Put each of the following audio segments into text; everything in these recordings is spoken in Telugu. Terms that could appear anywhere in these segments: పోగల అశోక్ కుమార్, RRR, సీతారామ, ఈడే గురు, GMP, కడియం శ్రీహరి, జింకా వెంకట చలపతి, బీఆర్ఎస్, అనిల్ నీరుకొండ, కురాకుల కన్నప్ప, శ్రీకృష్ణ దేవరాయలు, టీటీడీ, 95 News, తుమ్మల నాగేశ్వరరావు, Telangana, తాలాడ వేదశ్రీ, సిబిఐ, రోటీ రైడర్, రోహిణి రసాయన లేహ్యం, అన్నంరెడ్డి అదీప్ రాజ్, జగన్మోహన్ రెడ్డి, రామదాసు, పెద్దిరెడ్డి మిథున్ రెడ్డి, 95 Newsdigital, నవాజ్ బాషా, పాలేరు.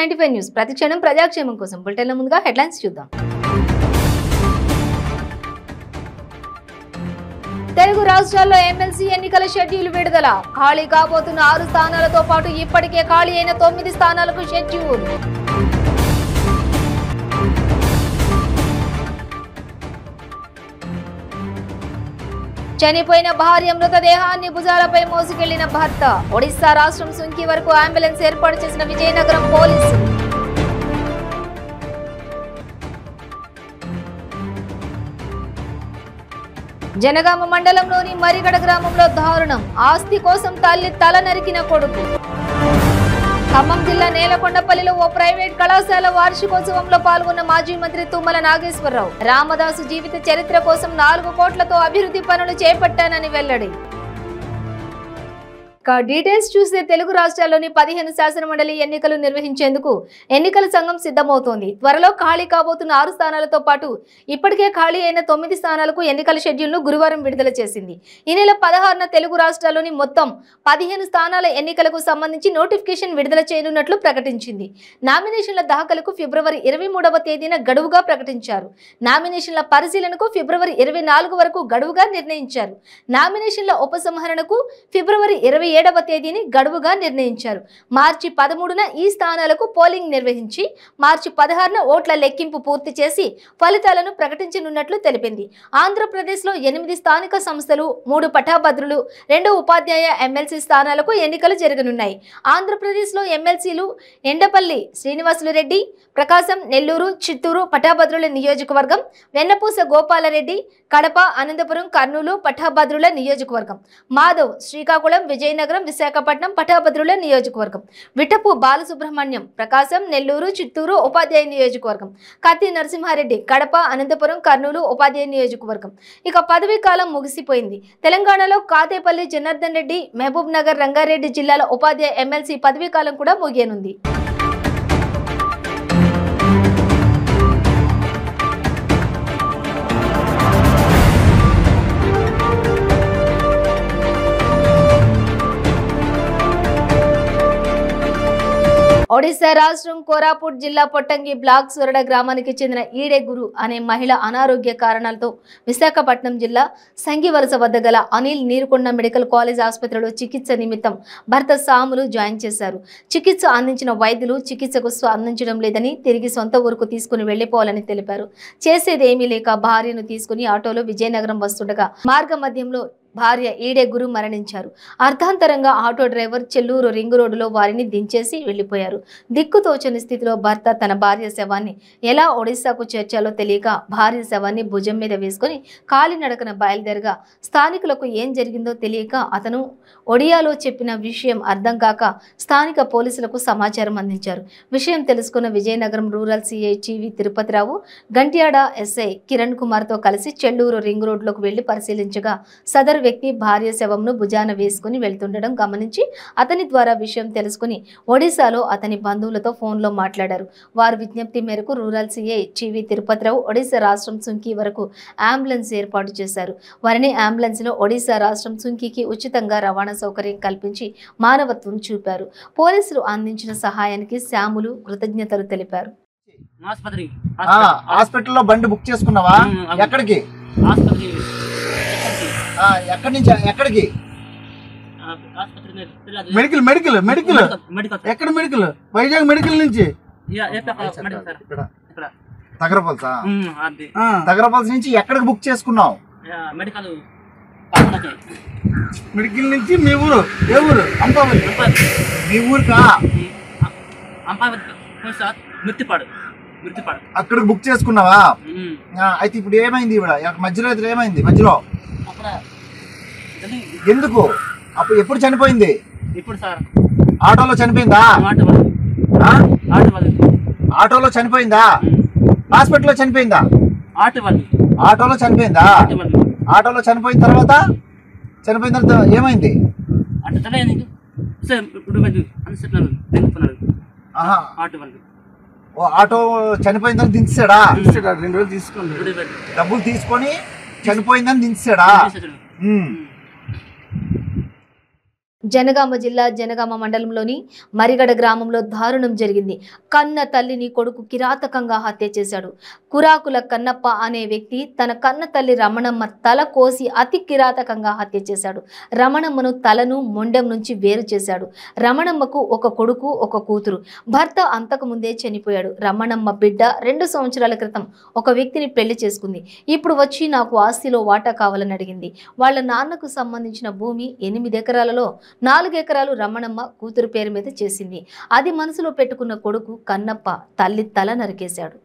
95 న్యూస్ ప్రతి క్షణం ప్రజాక్షేమం కోసం బులెటిన్ల ముందుగా హెడ్లైన్స్ చూద్దాం. తెలుగు రాష్ట్రాల్లో ఎమ్మెల్సీ ఎన్నికల షెడ్యూల్ విడుదల. ఖాళీ కాబోతున్న 6 స్థానాలతో పాటు ఇప్పటికే ఖాళీ అయిన 9 స్థానాలకు షెడ్యూల్. చనిపోయిన భార్య మృతదేహాన్ని భుజాలపై మోసుకెళ్లిన భర్త. ఒడిశా రాష్ట్రం సుంకి వరకు అంబులెన్స్ ఏర్పాటు చేసిన విజయనగరం పోలీసు. జనగామ మండలంలోని మరిగడ గ్రామంలో దారుణం. ఆస్తి కోసం తల్లి తల నరికిన కొడుకు. ఖమ్మం జిల్లా నేలకొండపల్లిలో ఓ ప్రైవేట్ కళాశాల వార్షికోత్సవంలో పాల్గొన్న మాజీ మంత్రి తుమ్మల నాగేశ్వరరావు రామదాసు జీవిత చరిత్ర కోసం 4 కోట్లతో అభివృద్ధి పనులు చేపట్టానని వెల్లడి. డీటెయిల్స్ చూస్తే తెలుగు రాష్ట్రాల్లోని 15 శాసనమండలి ఎన్నికలు నిర్వహించేందుకు ఎన్నికల సంఘం సిద్ధమవుతోంది. త్వరలో ఖాళీ కాబోతున్న 6 స్థానాలతో పాటు ఇప్పటికే ఖాళీ అయిన 9 స్థానాలకు ఎన్నికల షెడ్యూల్ ను గురువారం విడుదల చేసింది. ఈ నెల 16న తెలుగు రాష్ట్రాల్లోని మొత్తం 15 స్థానాల ఎన్నికలకు సంబంధించి నోటిఫికేషన్ విడుదల చేయనున్నట్లు ప్రకటించింది. నామినేషన్ల దాఖలకు ఫిబ్రవరి 23వ తేదీన గడువుగా ప్రకటించారు. నామినేషన్ల పరిశీలనకు ఫిబ్రవరి 24 వరకు గడువుగా నిర్ణయించారు. నామినేషన్ల ఉపసంహరణకు ఫిబ్రవరి 27వ తేదీని గడువుగా నిర్ణయించారు. మార్చి 13న ఈ స్థానాలకు పోలింగ్ నిర్వహించి మార్చి 16న ఓట్ల లెక్కింపు పూర్తి చేసి ఫలితాలను ప్రకటించనున్నట్లు తెలిపింది. ఆంధ్రప్రదేశ్లో 8 స్థానిక సంస్థలు, 3 పట్టాభద్రులు, 2 ఉపాధ్యాయ ఎమ్మెల్సీ స్థానాలకు ఎన్నికలు జరగనున్నాయి. ఆంధ్రప్రదేశ్లో ఎమ్మెల్సీలు ఎండపల్లి శ్రీనివాసులరెడ్డి, ప్రకాశం, నెల్లూరు, చిత్తూరు పట్టాభద్రుల నియోజకవర్గం, వెన్నపూస గోపాలరెడ్డి, కడప, అనంతపురం, కర్నూలు పట్టాభద్రుల నియోజకవర్గం, మాధవ్, శ్రీకాకుళం, విజయనగరం, విశాఖపట్నం పట్టాభద్రుల నియోజకవర్గం, విఠపు బాలసుబ్రహ్మణ్యం, ప్రకాశం, నెల్లూరు, చిత్తూరు ఉపాధ్యాయ నియోజకవర్గం, కత్తి నరసింహారెడ్డి, కడప, అనంతపురం, కర్నూలు ఉపాధ్యాయ నియోజకవర్గం. ఇక పదవీ కాలం ముగిసిపోయింది. తెలంగాణలో కాదేపల్లి జనార్దన్ రెడ్డి, మహబూబ్ నగర్, రంగారెడ్డి జిల్లాల ఉపాధ్యాయ ఎమ్మెల్సీ పదవీ కాలం కూడా ముగియనుంది. ఒడిశా రాష్ట్రం కోరాపూట్ జిల్లా పొట్టంగి బ్లాక్ సొరడ గ్రామానికి చెందిన ఈడే గురు అనే మహిళ అనారోగ్య కారణాలతో విశాఖపట్నం జిల్లా సంగివలస వద్ద గల అనిల్ నీరుకొండ మెడికల్ కాలేజ్ ఆసుపత్రిలో చికిత్స నిమిత్తం భర్త సాములు జాయిన్ చేశారు. చికిత్స అందించిన వైద్యులు చికిత్సకు స్పందించడం లేదని తిరిగి సొంత ఊరుకు తీసుకుని వెళ్లిపోవాలని తెలిపారు. చేసేదేమీ లేక భార్యను తీసుకుని ఆటోలో విజయనగరం వస్తుండగా మార్గ మధ్యంలో భార్య ఈడే గురు మరణించారు. అర్థాంతరంగా ఆటో డ్రైవర్ చెల్లూరు రింగు రోడ్డులో వారిని దించేసి వెళ్లిపోయారు. దిక్కుతోచని స్థితిలో భర్త తన భార్య శవాన్ని ఎలా ఒడిశాకు చేర్చాలో తెలియక భార్య శవాన్ని భుజం మీద వేసుకుని కాలినడకన బయలుదేరగా స్థానికులకు ఏం జరిగిందో తెలియక అతను ఒడియాలో చెప్పిన విషయం అర్థం కాక స్థానిక పోలీసులకు సమాచారం అందించారు. విషయం తెలుసుకున్న Vizianagaram rural CI TV Tirupathi Rao Gantyada SI Kiran కుమార్తో కలిసి చెల్లూరు రింగ్ రోడ్డులోకి వెళ్లి పరిశీలించగా సదరు వ్యక్తి భార్య శవంను భుజాన వేసుకుని వెళ్తుండడం గమనించి అతని ద్వారా విషయం తెలుసుకుని ఒడిశాలో అతని బంధువులతో ఫోన్లో మాట్లాడారు. వారు విజ్ఞప్తి మేరకు rural CI TV Tirupathi Rao Odisha రాష్ట్రం సుంకి వరకు అంబులెన్స్ ఏర్పాటు చేశారు. వారిని అంబులెన్స్లో ఒడిశా రాష్ట్రం సుంకికి ఉచితంగా రవాణా సౌకర్యం కల్పించి మానవత్వం చూపారు. పోలీసులు అందించిన సహాయానికి శాములు కృతజ్ఞతలు తెలిపారు. హాస్పిటల్లో బండి బుక్ చేసుకున్నావా? ఎక్కడికి? ఎక్కడి నుంచి ఎక్కడికి? మెడికల్ మెడికల్ మెడికల్ ఎక్కడ? మెడికల్ వైజాగ్ మెడికల్ నుంచి తగరపల్సా? తగరపల్స్ నుంచి ఎక్కడికి బుక్ చేసుకున్నావు? మెడికల్ నుంచి మీ ఊరు? ఏ ఊరు? అంపావతి. మీ ఊరుకా? మృతిపాడు. అక్కడికి బుక్ చేసుకున్నావా? అయితే ఇప్పుడు ఏమైంది? మధ్యలో అయితే ఏమైంది? మధ్యలో ఎందుకు? అప్పుడు ఎప్పుడు చనిపోయింది? ఆటోలో చనిపోయిందా? ఆటోలో చనిపోయిందా? హాస్పిటల్లో చనిపోయిందా? ఆటోలో చనిపోయిందా? ఆటోలో చనిపోయిన తర్వాత ఏమైంది? ఆటో చనిపోయిన తర్వాత దించాడా? 2 రోజులు తీసుకుని డబ్బులు తీసుకొని చనిపోయిందని దించాడా? జనగామ జిల్లా జనగామ మండలంలోని మరిగడ గ్రామంలో దారుణం జరిగింది. కన్న తల్లిని కొడుకు కిరాతకంగా హత్య చేశాడు. కురాకుల కన్నప్ప అనే వ్యక్తి తన కన్న తల్లి రమణమ్మ తల కోసి అతి కిరాతకంగా హత్య చేశాడు. రమణమ్మను తలను మొండెం నుంచి వేరు చేశాడు. రమణమ్మకు ఒక కొడుకు ఒక కూతురు. భర్త అంతకు ముందే చనిపోయాడు. రమణమ్మ బిడ్డ 2 సంవత్సరాల క్రితం ఒక వ్యక్తిని పెళ్లి చేసుకుంది. ఇప్పుడు వచ్చి నాకు ఆస్తిలో వాటా కావాలని అడిగింది. వాళ్ళ నాన్నకు సంబంధించిన భూమి 8 ఎకరాలలో 4 ఎకరాలు రమణమ్మ కూతురు పేరు మీద చేసింది. అది మనసులో పెట్టుకున్న కొడుకు కన్నప్ప తల్లి తల నరికేశాడు.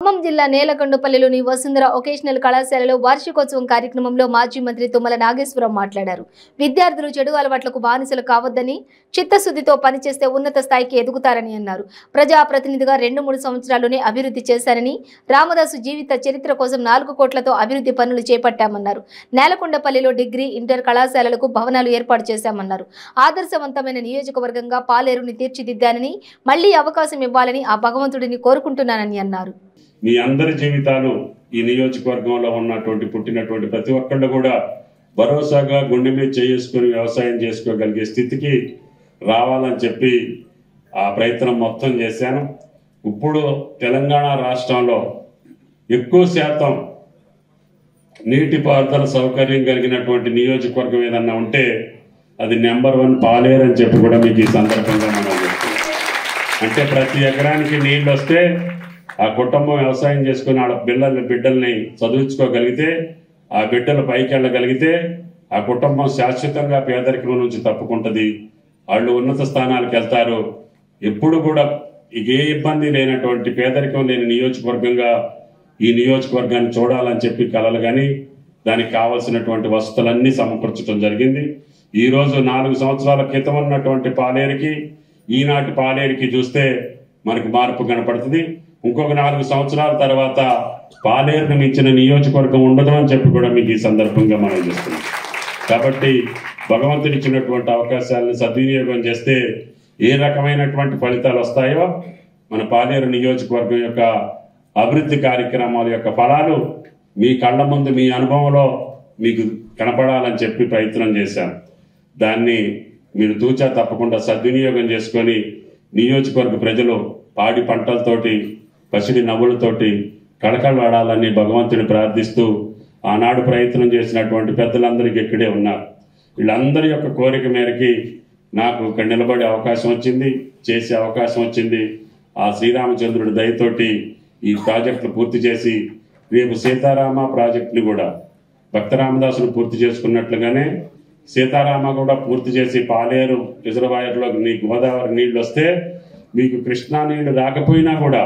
ఖమ్మం జిల్లా నేలకొండపల్లిలోని వసుంధర వొకేషనల్ కళాశాలలో వార్షికోత్సవం కార్యక్రమంలో మాజీ మంత్రి తుమ్మల నాగేశ్వరరావు మాట్లాడారు. విద్యార్థులు చెడు అలవాట్లకు బానిసలు కావద్దని, చిత్తశుద్ధితో పనిచేస్తే ఉన్నత స్థాయికి ఎదుగుతారని అన్నారు. ప్రజాప్రతినిధిగా 2-3 సంవత్సరాల్లోనే అభివృద్ధి చేశారని, రామదాసు జీవిత చరిత్ర కోసం 4 కోట్లతో అభివృద్ధి పనులు చేపట్టామన్నారు. నేలకొండపల్లిలో డిగ్రీ, ఇంటర్ కళాశాలలకు భవనాలు ఏర్పాటు చేశామన్నారు. ఆదర్శవంతమైన నియోజకవర్గంగా పాలేరుని తీర్చిదిద్దానని, మళ్లీ అవకాశం ఇవ్వాలని ఆ భగవంతుడిని కోరుకుంటున్నానని అన్నారు. మీ అందరి జీవితాలు ఈ నియోజకవర్గంలో ఉన్నటువంటి పుట్టినటువంటి ప్రతి ఒక్కళ్ళు కూడా భరోసాగా గుండె మీద చేసుకుని వ్యవసాయం చేసుకోగలిగే స్థితికి రావాలని చెప్పి ఆ ప్రయత్నం మొత్తం చేశాను. ఇప్పుడు తెలంగాణ రాష్ట్రంలో ఎక్కువ శాతం నీటిపారుదల సౌకర్యం కలిగినటువంటి నియోజకవర్గం ఏదన్నా ఉంటే అది నెంబర్ 1 పాలేరు అని చెప్పి కూడా మీకు ఈ సందర్భంగా మనం చెప్తున్నాం. అంటే ప్రతి ఎకరానికి నీళ్ళు వస్తే ఆ కుటుంబం వ్యవసాయం చేసుకుని వాళ్ళ బిడ్డల్ని చదివించుకోగలిగితే, ఆ బిడ్డలు పైకి వెళ్ళగలిగితే ఆ కుటుంబం శాశ్వతంగా పేదరికం నుంచి తప్పుకుంటుంది. వాళ్ళు ఉన్నత స్థానాలకు వెళ్తారు. ఎప్పుడు కూడా ఏ ఇబ్బంది లేనటువంటి పేదరికం లేని నియోజకవర్గంగా ఈ నియోజకవర్గాన్ని చూడాలని చెప్పి కలలు కానీ దానికి కావాల్సినటువంటి వసతులన్నీ సమకూర్చడం జరిగింది. ఈరోజు 4 సంవత్సరాల క్రితం ఉన్నటువంటి పాలేరుకి ఈనాటి పాలేరుకి చూస్తే మనకు మార్పు కనపడుతుంది. ఇంకొక 4 సంవత్సరాల తర్వాత పాలేరును మించిన నియోజకవర్గం ఉండదు అని చెప్పి కూడా మీకు ఈ సందర్భంగా మనం చేస్తున్నాం. కాబట్టి భగవంతుడు ఇచ్చినటువంటి అవకాశాలను సద్వినియోగం చేస్తే ఏ రకమైనటువంటి ఫలితాలు వస్తాయో మన పాలేరు నియోజకవర్గం యొక్క అభివృద్ధి కార్యక్రమాల యొక్క ఫలాలు మీ కళ్ళ ముందు మీ అనుభవంలో మీకు కనపడాలని చెప్పి ప్రయత్నం చేశాను. దాన్ని మీరు తూచా తప్పకుండా సద్వినియోగం చేసుకొని నియోజకవర్గ ప్రజలు పాడి పంటలతోటి, పసిడి నవ్వులతోటి కళకళలాడాలని భగవంతుని ప్రార్థిస్తూ ఆనాడు ప్రయత్నం చేసినటువంటి పెద్దలందరికీ ఇక్కడే ఉన్నారు. వీళ్ళందరి యొక్క కోరిక మేరకి నాకు ఇక్కడ నిలబడే అవకాశం వచ్చింది, చేసే అవకాశం వచ్చింది. ఆ శ్రీరామచంద్రుడి దయతోటి ఈ ప్రాజెక్టును పూర్తి చేసి రేపు సీతారామ ప్రాజెక్టుని కూడా భక్త రామదాసును పూర్తి చేసుకున్నట్లుగానే సీతారామ కూడా పూర్తి చేసి పాలేరు రిజర్వాయర్లో నీ గోదావరి నీళ్ళు వస్తే మీకు కృష్ణా నీళ్లు రాకపోయినా కూడా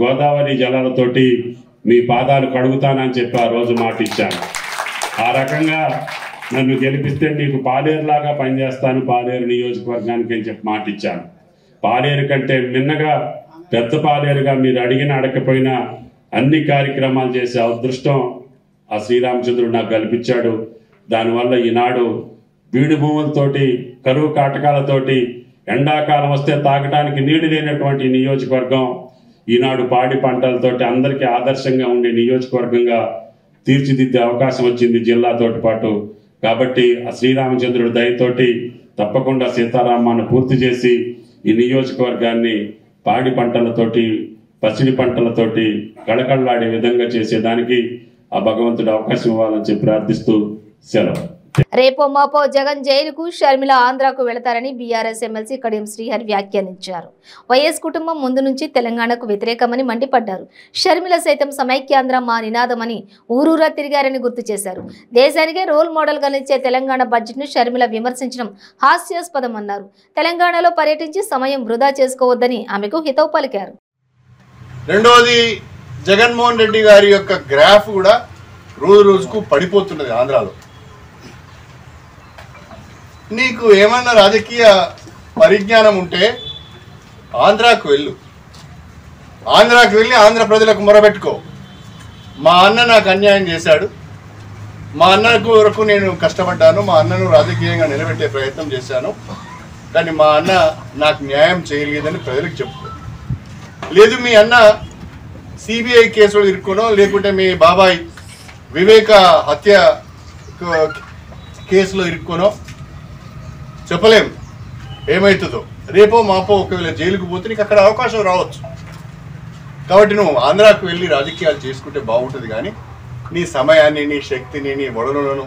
గోదావరి జలాలతోటి మీ పాదాలు కడుగుతానని చెప్పి ఆ రోజు మాట ఇచ్చాను. ఆ రకంగా నన్ను గెలిపిస్తే మీకు పాలేరులాగా పనిచేస్తాను, పాలేరు నియోజకవర్గానికి అని చెప్పి మాట ఇచ్చాను. పాలేరు కంటే మిన్నగా పెద్ద పాలేరుగా మీరు అడిగిన అడగకపోయినా అన్ని కార్యక్రమాలు చేసే అదృష్టం ఆ శ్రీరామచంద్రుడు నాకు కల్పించాడు. దానివల్ల ఈనాడు బీడు భూములతోటి, కరువు కాటకాలతోటి, ఎండాకాలం వస్తే తాగడానికి నీళ్లు లేనటువంటి నియోజకవర్గం ఈనాడు పాడి పంటలతోటి అందరికీ ఆదర్శంగా ఉండే నియోజకవర్గంగా తీర్చిదిద్దే అవకాశం వచ్చింది జిల్లాతోటి పాటు. కాబట్టి ఆ శ్రీరామచంద్రుడి దయతోటి తప్పకుండా సీతారామాను పూర్తి చేసి ఈ నియోజకవర్గాన్ని పాడి పంటలతోటి, పసిడి పంటలతోటి కళకళలాడే విధంగా చేసేదానికి ఆ భగవంతుడు అవకాశం ఇవ్వాలని చెప్పి ప్రార్థిస్తూ సెలవు. రేపో మాపో జగన్ జైలుకు, షర్మిల ఆంధ్రాకు వెళతారని బీఆర్ఎస్ ఎమ్మెల్సీ కడియం శ్రీహరి వ్యాఖ్యానించారు. వైఎస్ కుటుంబం ముందు నుంచి తెలంగాణకు వ్యతిరేకమని మండిపడ్డారు. షర్మిల సైతం సమైక్యాంధ్ర మా నినాదమని ఊరూరా తిరిగారని గుర్తు చేశారు. దేశానికే రోల్ మోడల్గా నిలిచే తెలంగాణ బడ్జెట్ను షర్మిల విమర్శించడం హాస్యాస్పదం అన్నారు. తెలంగాణలో పర్యటించి సమయం వృధా చేసుకోవద్దని ఆమెకు హితవు పలికారు. రెండోది, జగన్మోహన్ రెడ్డి గారి యొక్క గ్రాఫ్ కూడా రోజు రోజుకు పడిపోతున్నది ఆంధ్రాలో. నీకు ఏమన్నా రాజకీయ పరిజ్ఞానం ఉంటే ఆంధ్రాకు వెళ్ళు, ఆంధ్ర ప్రజలకు మొరబెట్టుకో. మా అన్న నాకు అన్యాయం చేశాడు, మా అన్నకు వరకు నేను కష్టపడ్డాను మా అన్నను రాజకీయంగా నిలబెట్టే ప్రయత్నం చేశాను కానీ మా అన్న నాకు న్యాయం చేయలేదని ప్రజలకు చెప్పు లేదు మీ అన్న సిబిఐ కేసులో ఇరుక్కునో లేకుంటే మీ బాబాయ్ వివేక హత్య కేసులో ఇరుక్కునో చెప్పలేం ఏమైతుందో రేపో మాపో ఒకవేళ జైలుకు పోతే నీకు అక్కడ అవకాశం రావచ్చు కాబట్టి నువ్వు ఆంధ్రాకు వెళ్ళి రాజకీయాలు చేసుకుంటే బాగుంటుంది కానీ నీ సమయాన్ని నీ శక్తిని నీ వడలను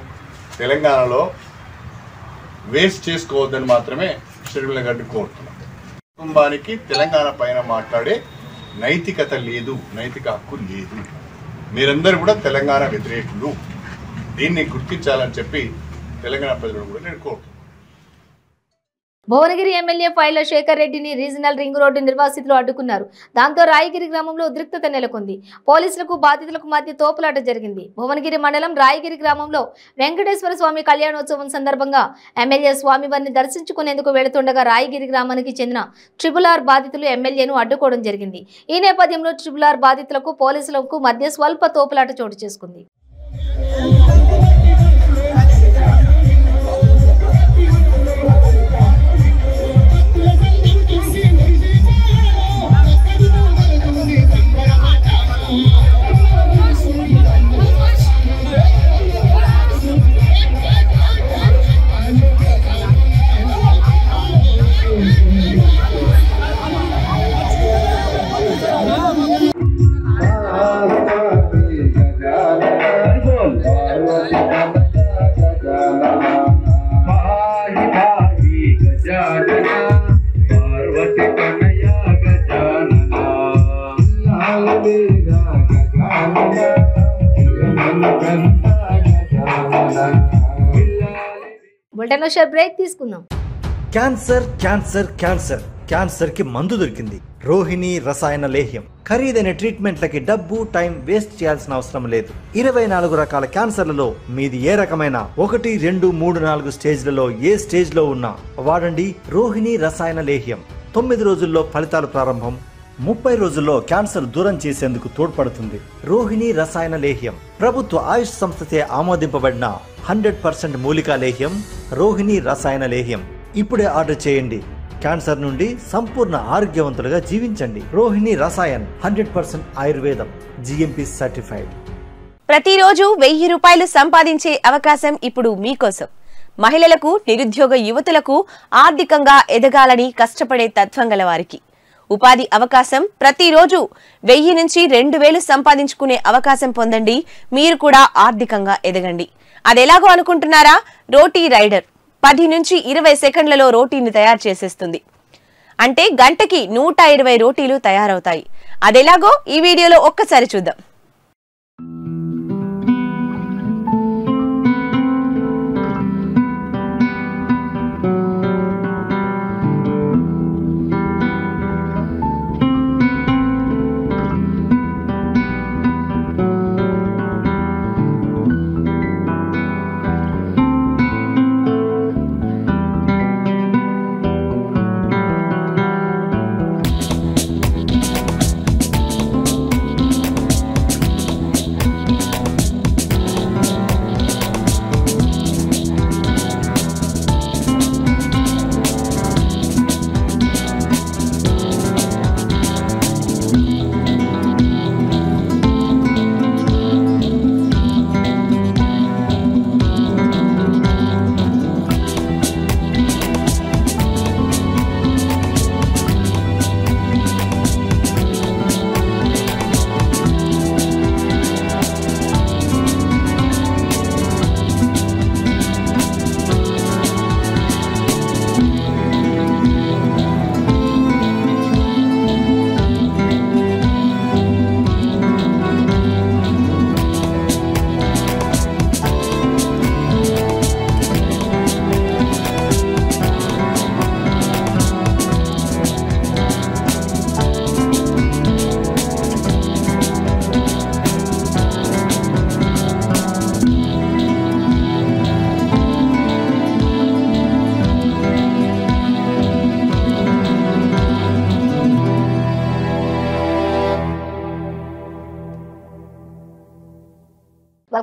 తెలంగాణలో వేస్ట్ చేసుకోవద్దని మాత్రమే షెడ్యూల్ గడ్డి కోరుతున్నాను కుటుంబానికి తెలంగాణ పైన మాట్లాడే నైతికత లేదు నైతిక హక్కు లేదు మీరందరూ కూడా తెలంగాణ వ్యతిరేకులు దీన్ని గుర్తించాలని చెప్పి తెలంగాణ ప్రజలను కూడా నేను కోరుతున్నాను భువనగిరి ఎమ్మెల్యే ఫైల శేఖర్ రెడ్డిని రీజనల్ రింగ్ రోడ్డు నిర్వాసితులు అడ్డుకున్నారు. దాంతో రాయగిరి గ్రామంలో ఉద్రిక్తత నెలకొంది. పోలీసులకు బాధితులకు మధ్య తోపులాట జరిగింది. భువనగిరి మండలం రాయగిరి గ్రామంలో వెంకటేశ్వర స్వామి కళ్యాణోత్సవం సందర్భంగా ఎమ్మెల్యే స్వామివారిని దర్శించుకునేందుకు వెళుతుండగా రాయగిరి గ్రామానికి చెందిన RRR బాధితులు ఎమ్మెల్యేను అడ్డుకోవడం జరిగింది. ఈ నేపథ్యంలో RRR బాధితులకు పోలీసులకు మధ్య స్వల్ప తోపులాట చోటు చేసుకుంది. క్యాన్సర్ క్యాన్సర్ క్యాన్సర్ క్యాన్సర్ కి మందు దొరికింది రోహిణి రసాయన లేహ్యం ఖరీదైన ట్రీట్మెంట్లకి డబ్బు టైం వేస్ట్ చేయాల్సిన అవసరం లేదు 24 రకాల క్యాన్సర్లలో మీది ఏ రకమైన 1, 2, 3, 4 స్టేజ్లలో ఏ స్టేజ్ లో ఉన్నా వాడండి రోహిణి రసాయన లేహ్యం 9 రోజుల్లో ఫలితాలు ప్రారంభం 30 రోజుల్లో క్యాన్సర్ దూరం చేసేందుకు తోడ్పడుతుంది రోహిణి రసాయన లేహ్యం ప్రభుత్వ ఆయుష్ సంస్థచే ఆమోదింపబడిన 100% మూలికా లేహ్యం రోహిణి రసాయన లేహ్యం ఇప్పుడే ఆర్డర్ చేయండి క్యాన్సర్ నుండి సంపూర్ణ ఆరోగ్యవంతులుగా జీవించండి రోహిణి రసాయన్ 100% ఆయుర్వేదం GMP సర్టిఫైడ్ ప్రతిరోజు ₹1000 సంపాదించే అవకాశం ఇప్పుడు మీకోసం మహిళలకు నిరుద్యోగ యువతులకు ఆర్థికంగా ఎదగాలని కష్టపడే తత్వం గల వారికి ఉపాధి అవకాశం ప్రతిరోజు 1000 నుంచి 2000 సంపాదించుకునే అవకాశం పొందండి మీరు కూడా ఆర్థికంగా ఎదగండి అదెలాగో అనుకుంటున్నారా రోటీ రైడర్ 10 నుంచి 20 సెకండ్లలో రోటీని తయారు చేసేస్తుంది అంటే గంటకి 120 రోటీలు తయారవుతాయి అదెలాగో ఈ వీడియోలో ఒక్కసారి చూద్దాం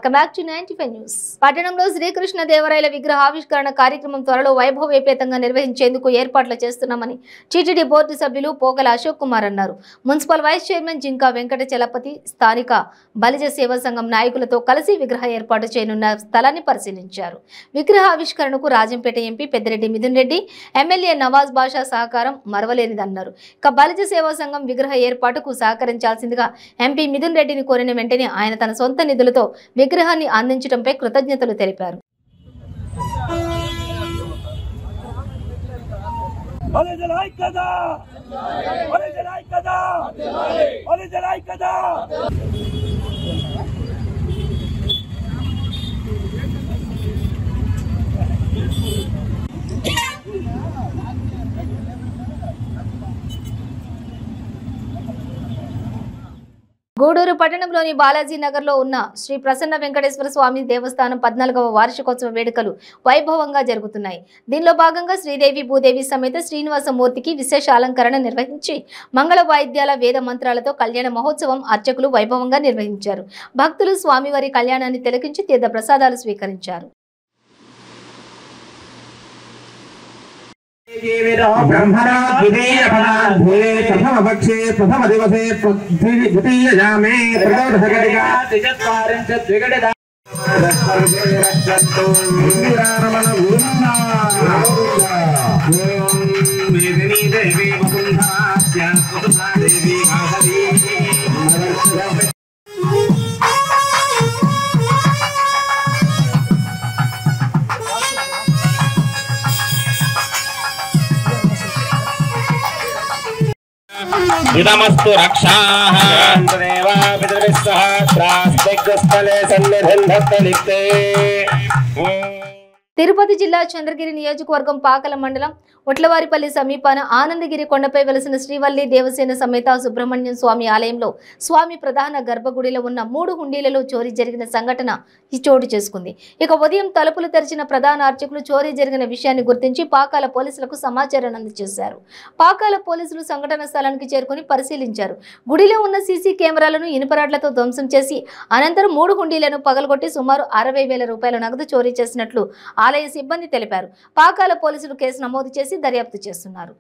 Welcome back to 95 News. పట్టణంలో శ్రీకృష్ణ దేవరాయల విగ్రహావిష్కరణ కార్యక్రమం త్వరలో వైభవోపేతంగా నిర్వహించేందుకు ఏర్పాట్లు చేస్తున్నామని టీటీడీ బోర్డు సభ్యులు పోగల అశోక్ కుమార్ అన్నారు. Municipal vice chairman జింకా వెంకట చలపతి స్థానిక బలిజ సేవా సంఘం నాయకులతో కలిసి విగ్రహ ఏర్పాటు చేయనున్న స్థలాన్ని పరిశీలించారు. విగ్రహావిష్కరణకు రాజంపేట ఎంపీ పెద్దిరెడ్డి మిథున్ రెడ్డి, ఎమ్మెల్యే నవాజ్ బాషా సహకారం మరవలేనిదన్నారు. ఇక బలిజ సేవా సంఘం విగ్రహ ఏర్పాటుకు సహకరించాల్సిందిగా ఎంపీ మిథున్ రెడ్డిని కోరిన వెంటనే ఆయన తన సొంత నిధులతో విగ్రహాన్ని అందించడంపై కృతజ్ఞతలు తెలిపారు. గూడూరు పట్టణంలోని బాలాజీ నగర్లో ఉన్న శ్రీ ప్రసన్న వెంకటేశ్వర స్వామి దేవస్థానం 14వ వార్షికోత్సవ వేడుకలు వైభవంగా జరుగుతున్నాయి. దీనిలో భాగంగా శ్రీదేవి భూదేవి సమేత శ్రీనివాసమూర్తికి విశేష అలంకరణ నిర్వహించి మంగళ వాయిద్యాల వేద మంత్రాలతో కళ్యాణ మహోత్సవం అర్చకులు వైభవంగా నిర్వహించారు. భక్తులు స్వామివారి కళ్యాణాన్ని తిలకించి తీర్థ ప్రసాదాలు స్వీకరించారు. ब्रह्मणा भूले प्रथम पक्षे प्रथम दिवसे द्वितीयजामे देवी इदमस्तु रक्षाः देवा पितृविश्वास्त्रास्तिकस्थले सन्निधिन्धत्तलिते తిరుపతి జిల్లా చంద్రగిరి నియోజకవర్గం పాకల మండలం ఒట్లవారిపల్లి సమీపాన ఆనందగిరి కొండపై వెలసిన శ్రీవల్లి దేవసేన సమేత సుబ్రహ్మణ్యం స్వామి ఆలయంలో స్వామి ప్రధాన గర్భగుడిలో ఉన్న 3 హుండీలలో చోరీ జరిగిన సంఘటన చోటు చేసుకుంది. ఇక ఉదయం తలుపులు తెరిచిన ప్రధాన అర్చకులు చోరీ జరిగిన విషయాన్ని గుర్తించి పాకాల పోలీసులకు సమాచారాన్ని అందజేశారు. పాకాల పోలీసులు సంఘటన స్థలానికి చేరుకుని పరిశీలించారు. గుడిలో ఉన్న సీసీ కెమెరాలను ఇనుపరాడ్లతో ధ్వంసం చేసి అనంతరం 3 హుండీలను పగలగొట్టి సుమారు 60,000 రూపాయల నగదు చోరీ చేసినట్లు ఆలయ సిబ్బంది తెలిపారు. పాకాల పోలీసులు కేసు నమోదు చేసి దర్యాప్తు చేస్తున్నారు.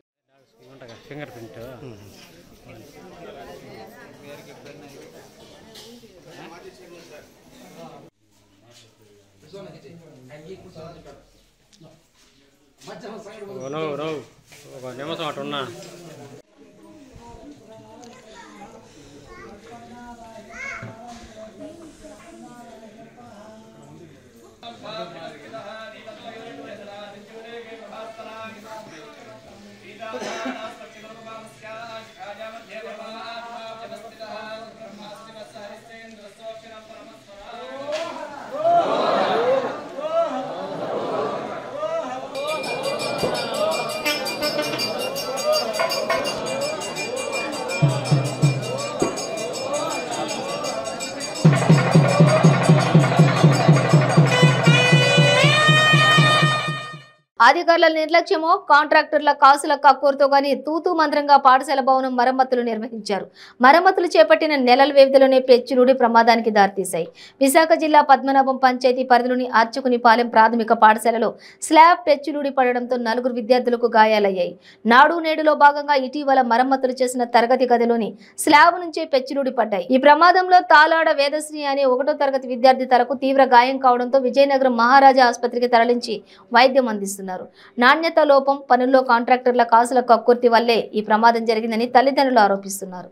అధికారుల నిర్లక్ష్యమో కాంట్రాక్టర్ల కాసుల కక్కుర్తో గాని తూతూ మంత్రంగా పాఠశాల భవనం మరమ్మతులు నిర్వహించారు. మరమ్మతులు చేపట్టిన నెలల వ్యవధిలోనే పెచ్చురుడి ప్రమాదానికి దారితీశాయి. విశాఖ జిల్లా పద్మనాభం పంచాయతీ పరిధిలోని అర్చకునిపాలెం ప్రాథమిక పాఠశాలలో స్లాబ్ పెచ్చురుడి పడడంతో 4 విద్యార్థులకు గాయాలయ్యాయి. నాడు నేడులో భాగంగా ఇటీవల మరమ్మతులు చేసిన తరగతి గదిలోని స్లాబ్ నుంచే పెచ్చురుడి పడ్డాయి. ఈ ప్రమాదంలో తాలాడ వేదశ్రీ అనే 1వ తరగతి విద్యార్థి తలకు తీవ్ర గాయం కావడంతో విజయనగరం మహారాజా ఆసుపత్రికి తరలించి వైద్యం అందిస్తున్నారు. నాణ్యత లోపం, పనుల్లో కాంట్రాక్టర్ల కాసుల కక్కుర్తి వల్లే ఈ ప్రమాదం జరిగిందని తల్లిదండ్రులు ఆరోపిస్తున్నారు.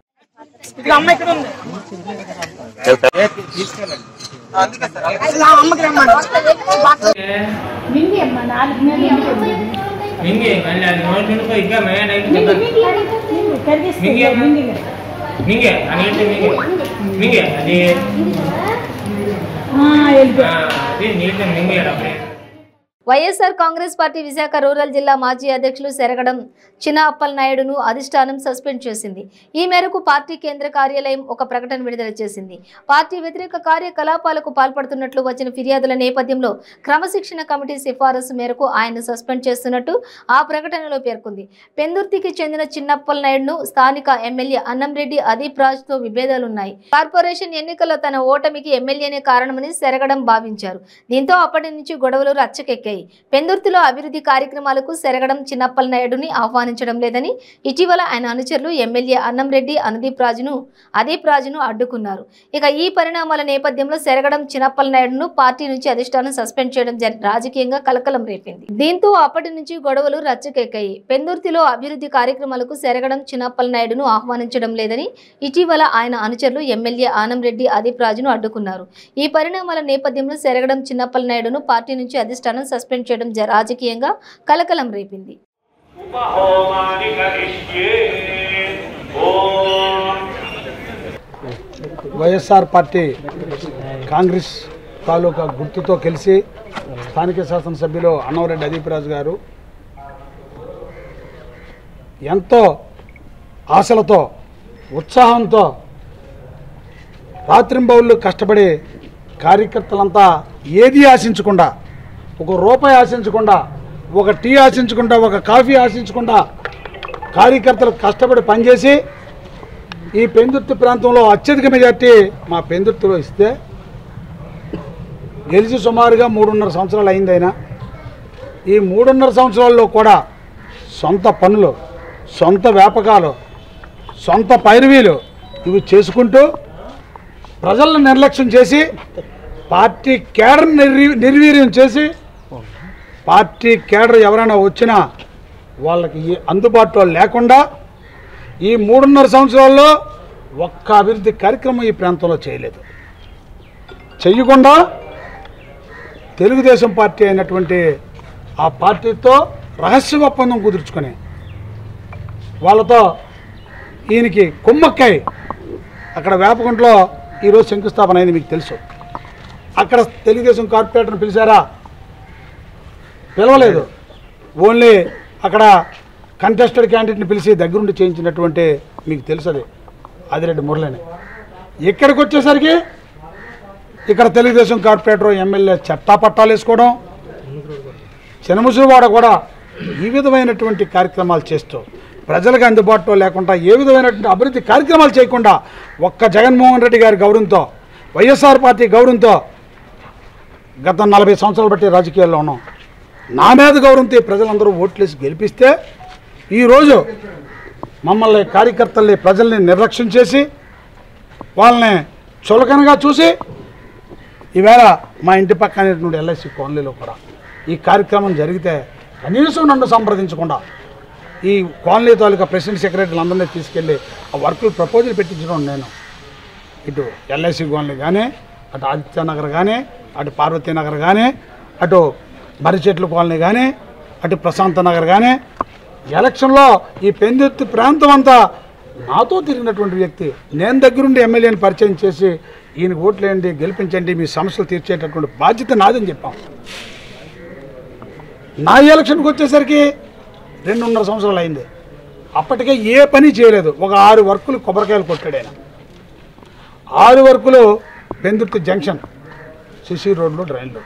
YSR Congress party Visakha rural జిల్లా మాజీ అధ్యక్షులు శరగడం చిన్న అప్పలనాయుడును అధిష్టానం సస్పెండ్ చేసింది. ఈ మేరకు పార్టీ కేంద్ర కార్యాలయం ఒక ప్రకటన విడుదల చేసింది. పార్టీ వ్యతిరేక కార్యకలాపాలకు పాల్పడుతున్నట్లు వచ్చిన ఫిర్యాదుల నేపథ్యంలో క్రమశిక్షణ కమిటీ సిఫారసు మేరకు ఆయన సస్పెండ్ చేస్తున్నట్టు ఆ ప్రకటనలో పేర్కొంది. పెందుర్తికి చెందిన చిన్నప్పలనాయుడును స్థానిక ఎమ్మెల్యే అన్నంరెడ్డి అదీప్ రాజ్తో విభేదాలున్నాయి. కార్పొరేషన్ ఎన్నికల్లో తన ఓటమికి ఎమ్మెల్యేనే కారణమని శరగడం భావించారు. దీంతో అప్పటి నుంచి గొడవలు రచ్చకెక్కాయి. పెందుర్తిలో అభివృద్ధి కార్యక్రమాలకు శరగడం చిన్నప్పలనాయుడుని ఆహ్వానించడం లేదని ఇటీవల ఆయన అనుచరులు ఎమ్మెల్యే అన్నంరెడ్డి అదీప్ రాజును అడ్డుకున్నారు. ఇక ఈ పరిణామాల నేపథ్యంలో శరగడం చిన్నప్పలనాయుడును పార్టీ నుంచి అధిష్టానం సస్పెండ్ చేయడం రాజకీయంగా కలకలం రేపింది. దీంతో అప్పటి నుంచి గొడవలు రచ్చకెక్కాయి. పెందుర్తిలో అభివృద్ధి కార్యక్రమాలకు శరగడం చిన్నప్పలనాయుడును ఆహ్వానించడం లేదని ఇటీవల ఆయన అనుచరులు ఎమ్మెల్యే అన్నంరెడ్డి అదీప్ రాజును అడ్డుకున్నారు. ఈ పరిణామాల నేపథ్యంలో శరగడం చిన్నప్పలనాయుడును పార్టీ నుంచి అధిష్టానం సస్పెండ్ చేయడం రాజకీయంగా కలకలం రేపింది. వైఎస్ఆర్ పార్టీ కాంగ్రెస్ తాలూకా గుర్తుతో కలిసి స్థానిక శాసనసభ్యులు అన్నంరెడ్డి అదీప్ రాజు గారు ఎంతో ఆశలతో ఉత్సాహంతో రాత్రింబౌళ్ళు కష్టపడి కార్యకర్తలంతా ఏది ఆశించకుండా, ఒక రూపాయి ఆశించకుండా, ఒక టీ ఆశించకుండా, ఒక కాఫీ ఆశించకుండా కార్యకర్తలు కష్టపడి పనిచేసి ఈ పెందుర్తి ప్రాంతంలో అత్యధిక మెజార్టీ మా పెందుర్తిలో ఇస్తే గెలిచి సుమారుగా 3.5 సంవత్సరాలు అయిందైనా ఈ 3.5 సంవత్సరాల్లో కూడా సొంత పనులు, సొంత వ్యాపకాలు, సొంత పైరవీలు ఇవి చేసుకుంటూ ప్రజలను నిర్లక్ష్యం చేసి పార్టీ కేడర్ నిర్వీర్యం చేసి పార్టీ కేడర్ ఎవరైనా వచ్చినా వాళ్ళకి అందుబాటులో లేకుండా ఈ 3.5 సంవత్సరాల్లో ఒక్క అభివృద్ధి కార్యక్రమం ఈ ప్రాంతంలో చేయలేదు. చేయకుండా తెలుగుదేశం పార్టీ అయినటువంటి ఆ పార్టీతో రహస్య ఒప్పందం కుదుర్చుకొని వాళ్ళతో ఈయనకి కుమ్మక్కై అక్కడ వేపగుంటలో ఈరోజు శంకుస్థాపన అయింది, మీకు తెలుసు. అక్కడ తెలుగుదేశం కార్పొరేటర్ని పిలిచారా? పిలవలేదు. ఓన్లీ అక్కడ కంటెస్టెడ్ క్యాండిడేట్ని పిలిచి దగ్గరుండి చేయించినటువంటి, మీకు తెలుసు, అది ఆదిరెడ్డి మురళిని. ఇక్కడికి వచ్చేసరికి ఇక్కడ తెలుగుదేశం కార్పొరేటర్ ఎమ్మెల్యే చట్టా పట్టాలు వేసుకోవడం, చినముసురువాడ కూడా ఈ విధమైనటువంటి కార్యక్రమాలు చేస్తూ ప్రజలకు అందుబాటులో లేకుండా ఏ విధమైనటువంటి అభివృద్ధి కార్యక్రమాలు చేయకుండా ఒక్క జగన్మోహన్ రెడ్డి గారి గౌరవంతో, వైఎస్ఆర్ పార్టీ గౌరవంతో గత 40 సంవత్సరాలు బట్టి రాజకీయాల్లో ఉన్నాం. నా మీద గౌరవంతో ప్రజలందరూ ఓట్లేసి గెలిపిస్తే ఈరోజు మమ్మల్ని కార్యకర్తల్ని ప్రజల్ని నిర్లక్ష్యం చేసి వాళ్ళని చులకనగా చూసి ఈవేళ మా ఇంటి పక్కన ఎల్ఐసి కాలనీలో కూడా ఈ కార్యక్రమం జరిగితే కనీసం నన్ను సంప్రదించకుండా ఈ కాలనీ తాలూకా ప్రెసిడెంట్ సెక్రటరీలు అందరినీ తీసుకెళ్ళి ఆ వర్కులు ప్రపోజల్ పెట్టించడం నేను ఇటు ఎల్ఐసి కాలనీ కానీ, అటు ఆదిత్యనగర్ కానీ, అటు పార్వతీనగర్ కానీ, అటు మరిచెట్ల కాలనీ కానీ, అటు ప్రశాంత నగర్ కానీ ఎలక్షన్లో ఈ పెందుర్తి ప్రాంతం అంతా నాతో తిరిగినటువంటి వ్యక్తి. నేను దగ్గరుండి ఎమ్మెల్యేని పరిచయం చేసి ఈయన ఓట్లేయండి, గెలిపించండి, మీ సమస్యలు తీర్చేటటువంటి బాధ్యత నాదని చెప్పాం. నా ఎలక్షన్కి వచ్చేసరికి 2.5 సంవత్సరాలు అయింది. అప్పటికే ఏ పని చేయలేదు. ఒక 6 వర్కులు కొబ్బరికాయలు కొట్టాడు ఆయన. 6 వర్కులు పెందుర్తి జంక్షన్, సిసి రోడ్లు, డ్రైన్లు.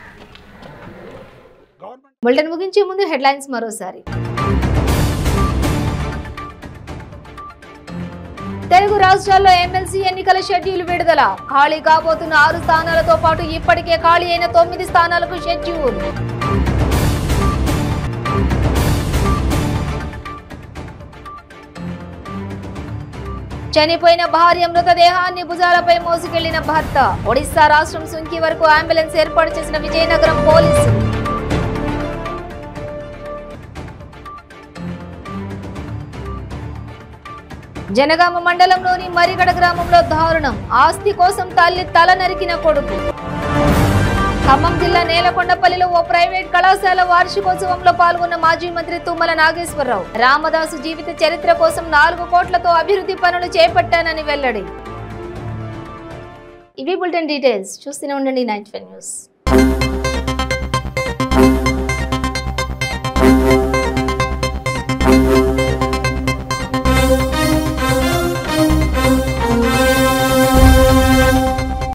బులెటిన్ ముగించే ముందు హెడ్లైన్స్ మరోసారి. తెలుగు రాష్ట్రాల్లో ఎమ్మెల్సీ ఎన్నికల షెడ్యూల్ విడుదల. ఖాళీ కాబోతున్న 6 స్థానాలతో పాటు ఇప్పటికే ఖాళీ అయిన 9 స్థానాలకు షెడ్యూల్. చనిపోయిన భార్య మృతదేహాన్ని భుజాలపై మోసుకెళ్లిన భర్త. ఒడిశా రాష్ట్రం సుంకి వరకు అంబులెన్స్ ఏర్పాటు చేసిన విజయనగరం పోలీసు. జనగామ మండలంలోని మరిగడ గ్రామంలో దారుణం. ఆస్తి కోసం తల్లి తల నరికిన కొడుకు. ఖమ్మం జిల్లా నేలకొండపల్లిలో ఓ ప్రైవేట్ కళాశాల వార్షికోత్సవంలో పాల్గొన్న మాజీ మంత్రి తుమ్మల నాగేశ్వరరావు రామదాసు జీవిత చరిత్ర కోసం 4 కోట్లతో అభివృద్ధి పనులు చేపట్టానని వెల్లడి. ఇవి బులెటిన్ డీటెయిల్స్. చూస్తూనే ఉండండి 95 న్యూస్.